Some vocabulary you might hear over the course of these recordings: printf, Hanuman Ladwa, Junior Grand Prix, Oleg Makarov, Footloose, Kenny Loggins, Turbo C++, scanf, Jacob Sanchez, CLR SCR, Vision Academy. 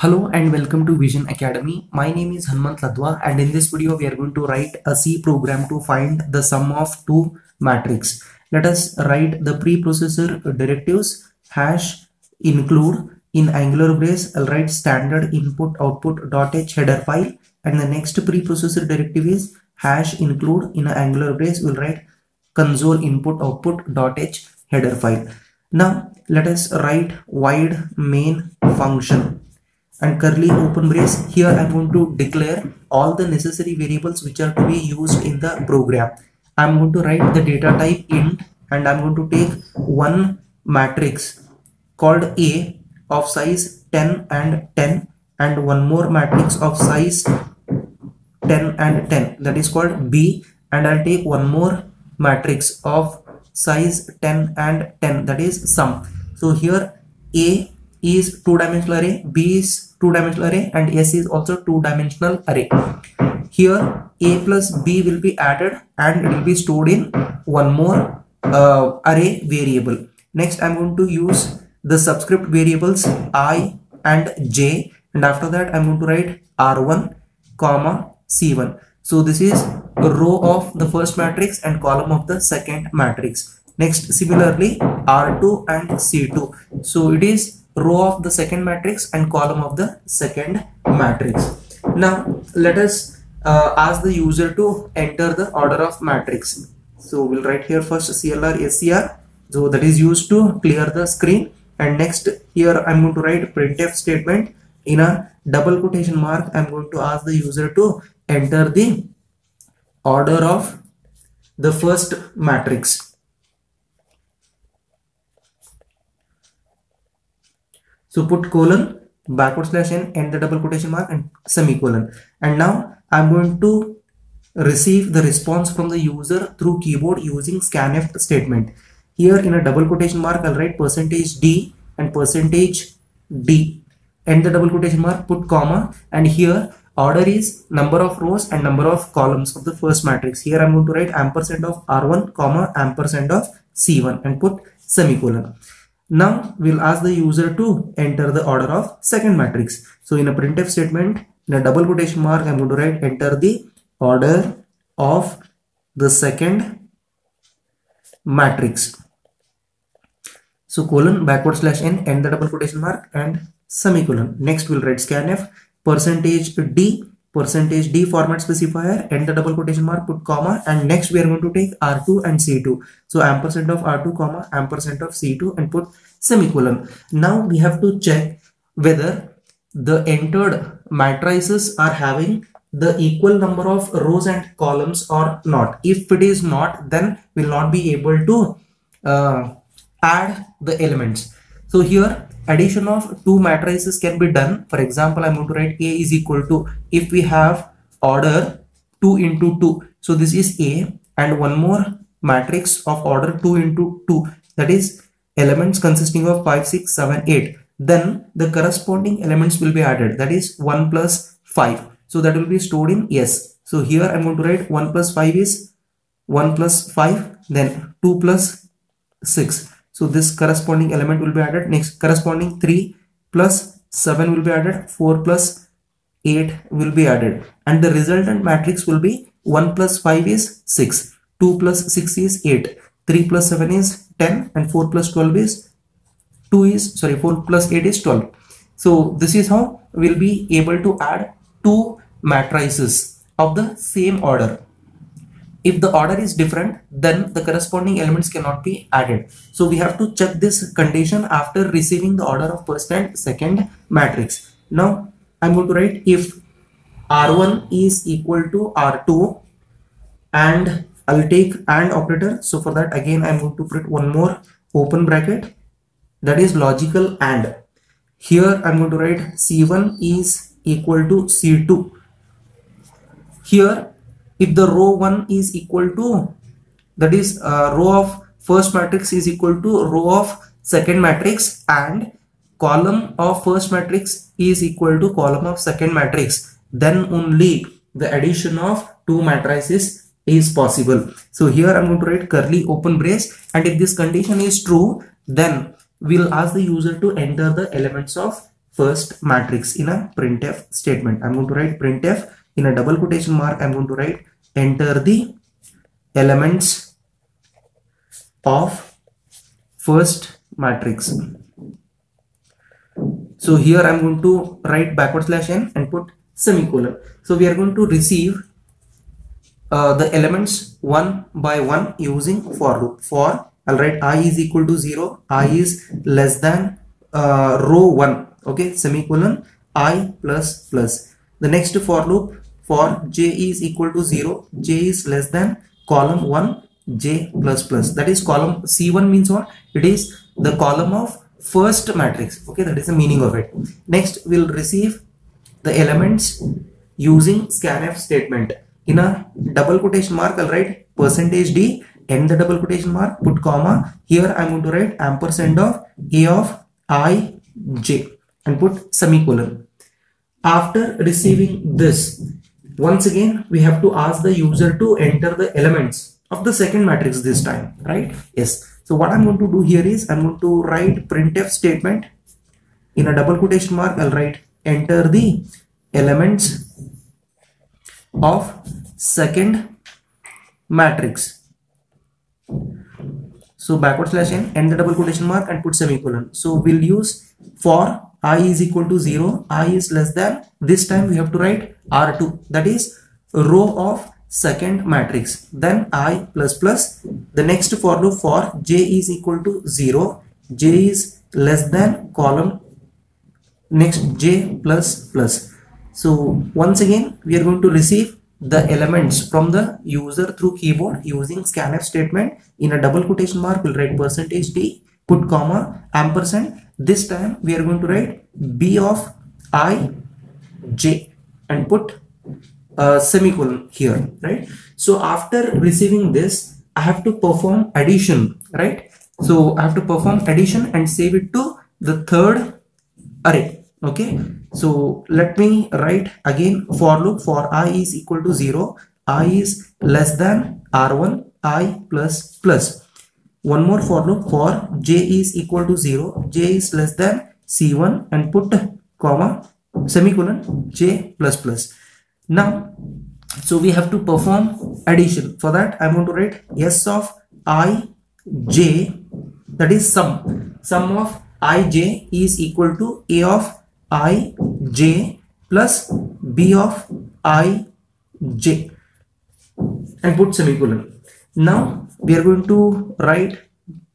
Hello and welcome to Vision Academy. My name is Hanuman Ladwa, and in this video we are going to write a C program to find the sum of two matrix. Let us write the preprocessor directives hash include in angular brace. I'll write standard input output.h header file, and the next preprocessor directive is hash include in angular brace. We'll write console input output.h header file. Now let us write void main function and curly open brace. Here I'm going to declare all the necessary variables which are to be used in the program. I'm going to write the data type int, and I'm going to take one matrix called A of size 10 and 10 and one more matrix of size 10 and 10 that is called B, and I'll take one more matrix of size 10 and 10 that is sum. So here A is two-dimensional array, B is two-dimensional array, and S is also two-dimensional array. Here A plus B will be added and it will be stored in one more array variable. Next I'm going to use the subscript variables I and J, and after that I'm going to write R1 comma C1. So this is row of the first matrix and column of the second matrix. Next similarly R2 and C2. So it is row of the second matrix and column of the second matrix. Now let us ask the user to enter the order of matrix. So we'll write here first CLR SCR, so that is used to clear the screen, and next here I'm going to write printf statement. In a double quotation mark I'm going to ask the user to enter the order of the first matrix. So put colon, backward slash n, end the double quotation mark and semicolon. And now I'm going to receive the response from the user through keyboard using scanf statement. Here in a double quotation mark I'll write %d and %d, end the double quotation mark, put comma, and here order is number of rows and number of columns of the first matrix. Here I'm going to write ampersand of R1 comma ampersand of C1 and put semicolon. Now we'll ask the user to enter the order of second matrix. So in a printf statement, in a double quotation mark, I'm going to write enter the order of the second matrix. So colon, backward slash n, end the double quotation mark and semicolon. Next we'll write scanf %d format specifier, end the double quotation mark, put comma, and next we are going to take R2 and C2. So ampersand of R2 comma ampersand of C2 and put semicolon. Now we have to check whether the entered matrices are having the equal number of rows and columns or not. If it is not, then we will not be able to add the elements. So here addition of two matrices can be done. For example, I'm going to write A is equal to, if we have order 2 into 2, so this is A and one more matrix of order 2 into 2, that is elements consisting of 5, 6, 7, 8, then the corresponding elements will be added, that is 1 plus 5, so that will be stored in S. So here I'm going to write 1 plus 5 is 1 plus 5, then 2 plus 6. So this corresponding element will be added. Next corresponding 3 plus 7 will be added, 4 plus 8 will be added, and the resultant matrix will be 1 plus 5 is 6, 2 plus 6 is 8, 3 plus 7 is 10, and 4 plus 12 is 4 plus 8 is 12. So this is how we'll be able to add two matrices of the same order. If the order is different, then the corresponding elements cannot be added. So we have to check this condition after receiving the order of first and second matrix. Now I'm going to write if R1 is equal to R2, and I'll take AND operator. So for that again I'm going to print one more open bracket, that is logical AND. Here I'm going to write C1 is equal to C2. Here if the row 1 is equal to, that is row of first matrix is equal to row of second matrix, and column of first matrix is equal to column of second matrix, then only the addition of two matrices is possible. So here I'm going to write curly open brace, and if this condition is true, then we'll ask the user to enter the elements of first matrix in a printf statement. I'm going to write printf, in a double quotation mark I'm going to write enter the elements of first matrix. So here I'm going to write backward slash n and put semicolon. So we are going to receive the elements one by one using for loop. For I'll write I is equal to 0, I is less than row 1, okay, semicolon, I plus plus. The next for loop, for j is equal to 0, j is less than column 1, j plus plus. That is column C1 means what? It is the column of first matrix, okay, that is the meaning of it. Next we'll receive the elements using scanf statement. In a double quotation mark I'll write percentage d, end the double quotation mark, put comma. Here I'm going to write ampersand of a of I j and put semicolon. After receiving this, once again we have to ask the user to enter the elements of the second matrix this time, right? Yes. So what I'm going to do here is I'm going to write printf statement. In a double quotation mark I'll write enter the elements of second matrix. So backward slash n, end the double quotation mark and put semicolon. So we'll use for I is equal to 0, I is less than, this time we have to write R2, that is row of second matrix, then I plus plus. The next for loop, for j is equal to 0, j is less than column, next j plus plus. So once again we are going to receive the elements from the user through keyboard using scanf statement. In a double quotation mark we'll write percentage d, put comma, ampersand. This time we are going to write b of I j and put semicolon here, right? So after receiving this I have to perform addition, right? So I have to perform addition and save it to the third array. Okay, so let me write again for loop, for I is equal to 0, I is less than r1, I plus plus. One more for loop, for j is equal to 0, j is less than c1 and put comma, semicolon, j plus plus. Now so we have to perform addition. For that I'm going to write s of I j, that is sum of I j is equal to a of I j plus b of I j and put semicolon. Now we are going to write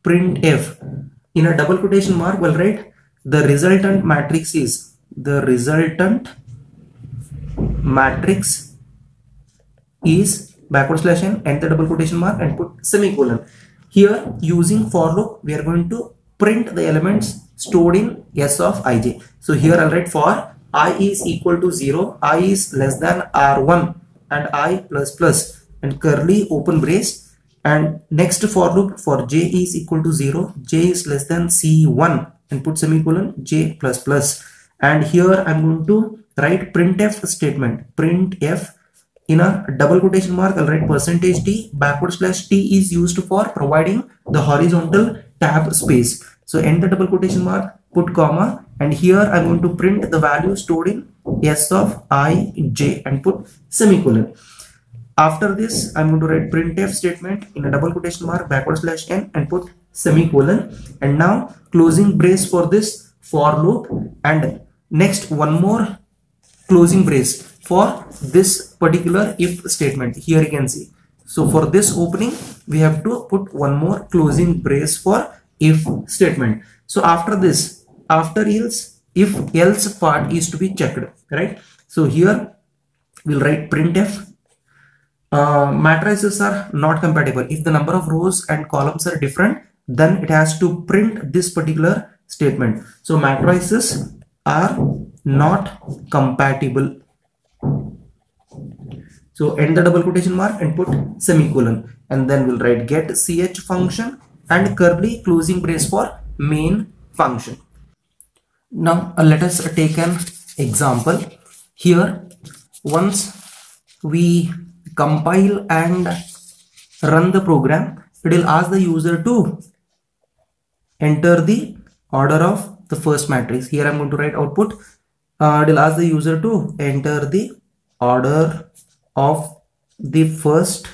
printf. In a double quotation mark we'll write the resultant matrix is, the resultant matrix is backward slash n, end the double quotation mark and put semicolon. Here using for loop we are going to print the elements stored in s of ij. So here I'll write for I is equal to 0, I is less than r1 and I plus plus and curly open brace. And next for loop, for j is equal to 0, j is less than c1 and put semicolon, j plus plus. And here I'm going to write printf statement. Printf, in a double quotation mark I'll write percentage t, backward slash t is used for providing the horizontal tab space. So end the double quotation mark, put comma, and here I'm going to print the value stored in s of I j and put semicolon. After this I'm going to write printf statement, in a double quotation mark backward slash n and put semicolon. And now closing brace for this for loop, and next one more closing brace for this particular if statement. Here you can see, so for this opening we have to put one more closing brace for if statement. So after this, after else, if else part is to be checked, right? So here we'll write printf. Matrices are not compatible. If the number of rows and columns are different, then it has to print this particular statement. So matrices are not compatible. So end the double quotation mark and put semicolon, and then we'll write get ch function and curly closing brace for main function. Now let us take an example. Here once we compile and run the program, it will ask the user to enter the order of the first matrix. Here I'm going to write output. It'll ask the user to enter the order of the first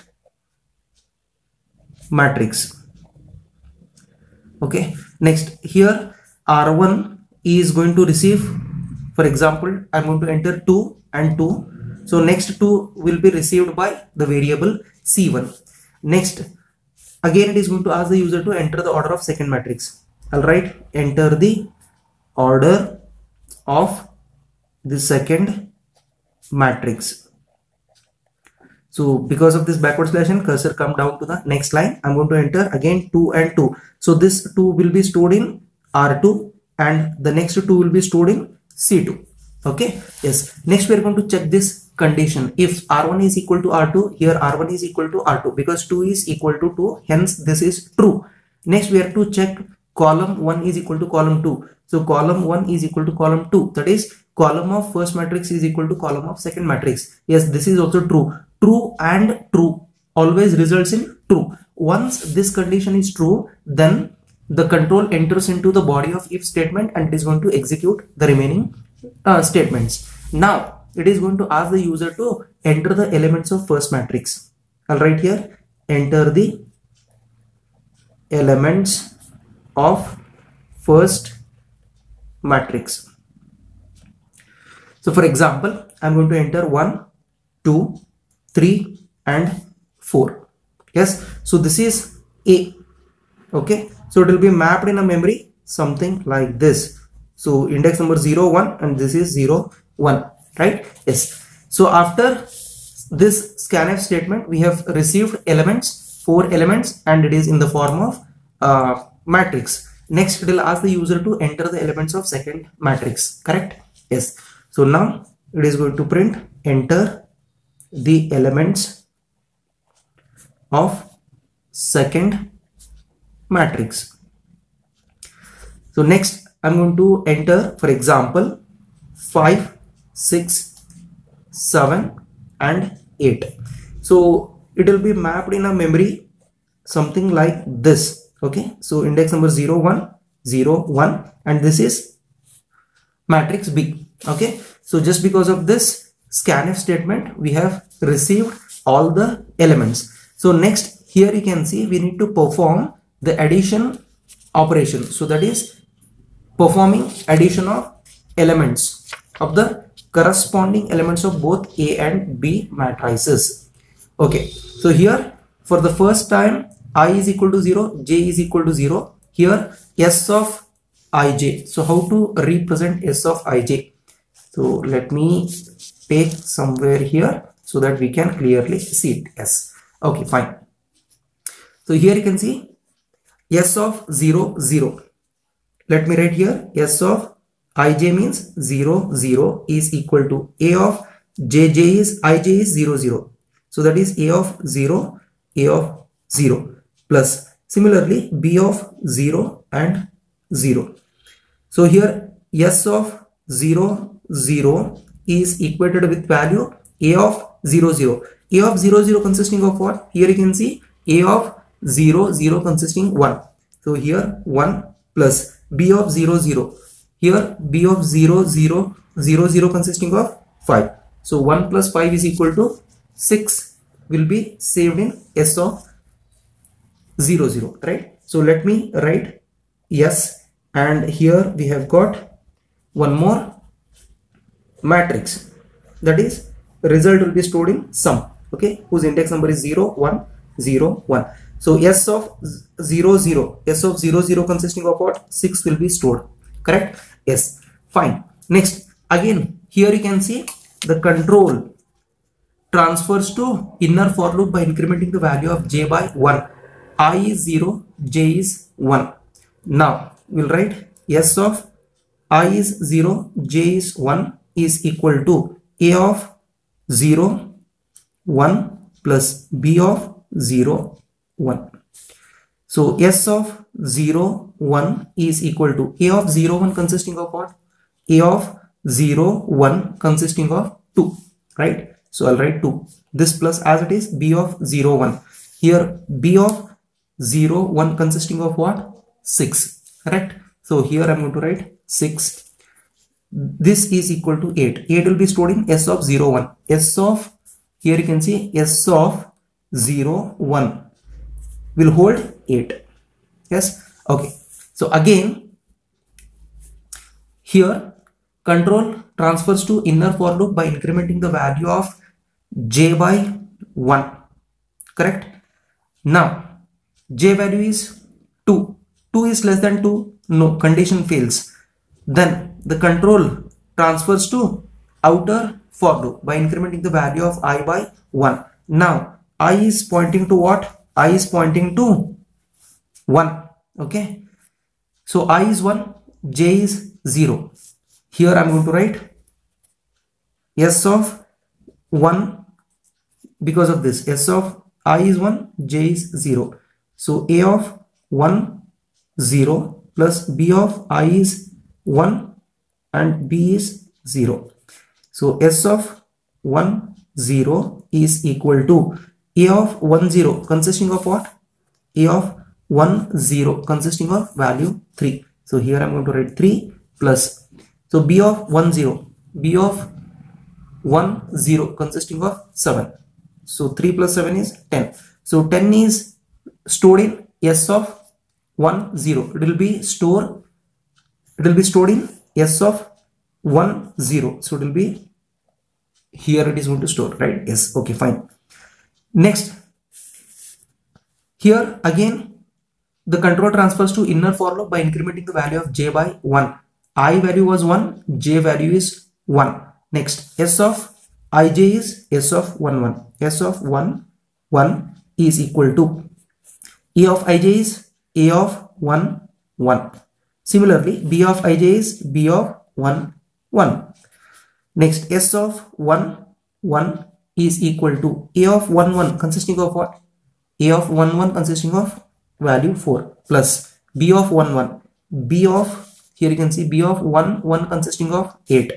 matrix. Okay, next here R1 is going to receive, for example, I'm going to enter 2 and 2. So next 2 will be received by the variable C1. Next, again it is going to ask the user to enter the order of second matrix. I'll write enter the order of the second matrix. So because of this backward slash and cursor come down to the next line, I'm going to enter again 2 and 2. So this 2 will be stored in R2 and the next 2 will be stored in C2. Okay, yes. Next we are going to check this condition. If R1 is equal to R2, here R1 is equal to R2 because 2 is equal to 2, hence this is true. Next we have to check column 1 is equal to column 2. So column 1 is equal to column 2, that is column of first matrix is equal to column of second matrix. Yes, this is also true. True and true always results in true. Once this condition is true, then the control enters into the body of if statement and it is going to execute the remaining statements. Now it is going to ask the user to enter the elements of first matrix. I'll write here enter the elements of first matrix. So for example, I'm going to enter 1, 2, 3 and 4. Yes, so this is A. Okay, so it will be mapped in a memory something like this. So index number 0, 1 and this is 0, 1, right? Yes. So after this scanf statement, we have received elements, 4 elements, and it is in the form of matrix. Next, it will ask the user to enter the elements of second matrix. Correct? Yes. So now it is going to print enter the elements of second matrix. So next I'm going to enter, for example, 5, 6, 7 and 8. So it will be mapped in a memory something like this. Okay, so index number 0, 1, 0, 1 and this is matrix B. Okay, so just because of this scanf statement we have received all the elements. So next here you can see we need to perform the addition operation. So that is performing addition of elements of the corresponding elements of both A and B matrices. Okay, so here for the first time I is equal to 0, j is equal to 0. Here S of ij. So how to represent S of ij? So let me take somewhere here so that we can clearly see it. Yes, okay, fine. So here you can see S of 0, 0. Let me write here S of ij means 0, 0 is equal to A of j is ij is 0, 0. So that is A of 0, A of 0 plus similarly B of 0 and 0. So here S of 0, 0 is equated with value A of 0, 0. A of 0, 0 consisting of what? Here you can see A of 0, 0 consisting 1. So here 1 plus B of 0, 0. Here B of 0, 0, 0, 0 consisting of 5. So 1 plus 5 is equal to 6 will be saved in S of 0, 0, right? So let me write yes, and here we have got one more matrix, that is result will be stored in sum, okay, whose index number is 0, 1, 0, 1. So S of 0, 0, S of 0, 0 consisting of what? 6 will be stored. Correct? Yes, fine. Next, again here you can see the control transfers to inner for loop by incrementing the value of j by 1. I is 0, j is 1. Now we'll write S of I is 0, j is 1 is equal to A of 0, 1 plus B of 0, 1. So S of 0, 1 is equal to A of 0, 1 consisting of what? A of 0, 1 consisting of 2, right? So I'll write 2. This plus as it is B of 0, 1. Here B of 0, 1 consisting of what? 6, correct? So here I'm going to write 6. This is equal to 8. 8 will be stored in S of 0, 1. S of, here you can see S of 0, 1 will hold 8. Yes. Okay. So again, here control transfers to inner for loop by incrementing the value of j by 1. Correct. Now, j value is 2. 2 is less than 2. No, condition fails. Then the control transfers to outer for loop by incrementing the value of I by 1. Now, I is pointing to what? I is pointing to 1. Okay. So, I is 1, j is 0. Here I am going to write S of 1 because of this. S of I is 1, j is 0. So, A of 1, 0 plus B of I is 1 and B is 0. So, S of 1, 0 is equal to A of 1, 0 consisting of what? A of 1, 0 consisting of value 3. So, here I am going to write 3 plus. So, B of 1, 0. B of 1, 0 consisting of 7. So, 3 plus 7 is 10. So, 10 is stored in S of 1, 0. It will be stored in S of 1, 0. So, it will be, here it is going to store, right? Yes. Okay, fine. Next, here again, the control transfers to inner for loop by incrementing the value of j by 1. I value was 1, j value is 1. Next, S of ij is S of 1, 1. S of 1, 1 is equal to A of ij is A of 1, 1. Similarly, B of ij is B of 1, 1. Next, S of 1, 1 is equal to A of 1, 1 consisting of what? A of 1, 1 consisting of value 4 plus B of 1, 1. B of, here you can see B of 1, 1 consisting of 8.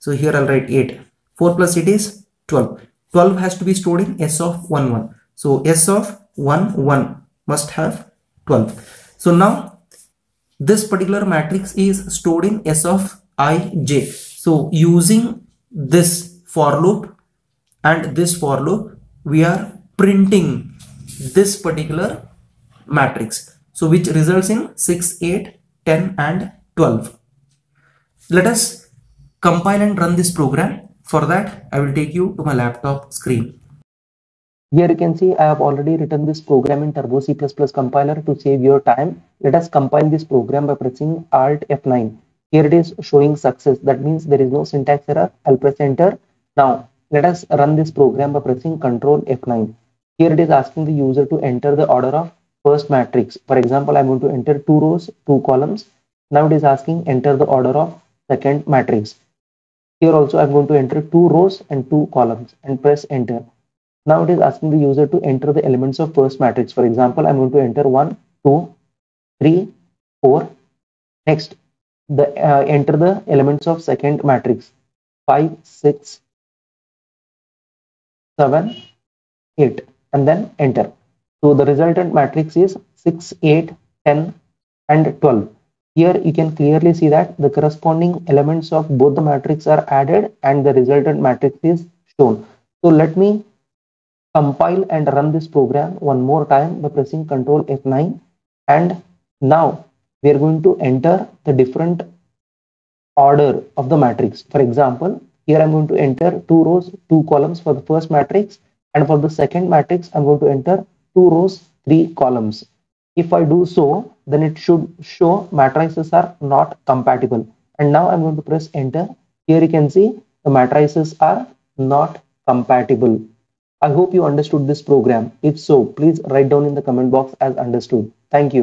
So, here I will write 8. 4 plus 8 is 12. 12 has to be stored in S of 1, 1. So, S of 1, 1 must have 12. So, now this particular matrix is stored in S of ij. So, using this for loop and this for loop, we are printing this particular matrix. So, which results in 6, 8, 10 and 12. Let us compile and run this program. For that, I will take you to my laptop screen. Here you can see I have already written this program in Turbo C++ compiler to save your time. Let us compile this program by pressing Alt F9. Here it is showing success. That means there is no syntax error. I'll press enter. Now let us run this program by pressing Control F9. Here it is asking the user to enter the order of first matrix. For example, I'm going to enter 2 rows, 2 columns. Now it is asking enter the order of second matrix. Here also I'm going to enter 2 rows and 2 columns and press enter. Now it is asking the user to enter the elements of first matrix. For example, I'm going to enter 1, 2, 3, 4. Next, enter the elements of second matrix 5, 6, 7, 8 and then enter. So the resultant matrix is 6, 8, 10 and 12. Here you can clearly see that the corresponding elements of both the matrix are added and the resultant matrix is shown. So let me compile and run this program one more time by pressing Control F9. And now we are going to enter the different order of the matrix. For example, here I'm going to enter 2 rows, 2 columns for the first matrix, and for the second matrix I'm going to enter 2 rows, 3 columns. If I do so, then it should show matrices are not compatible. And now I'm going to press enter. Here you can see the matrices are not compatible. I hope you understood this program. If so, please write down in the comment box as understood. Thank you.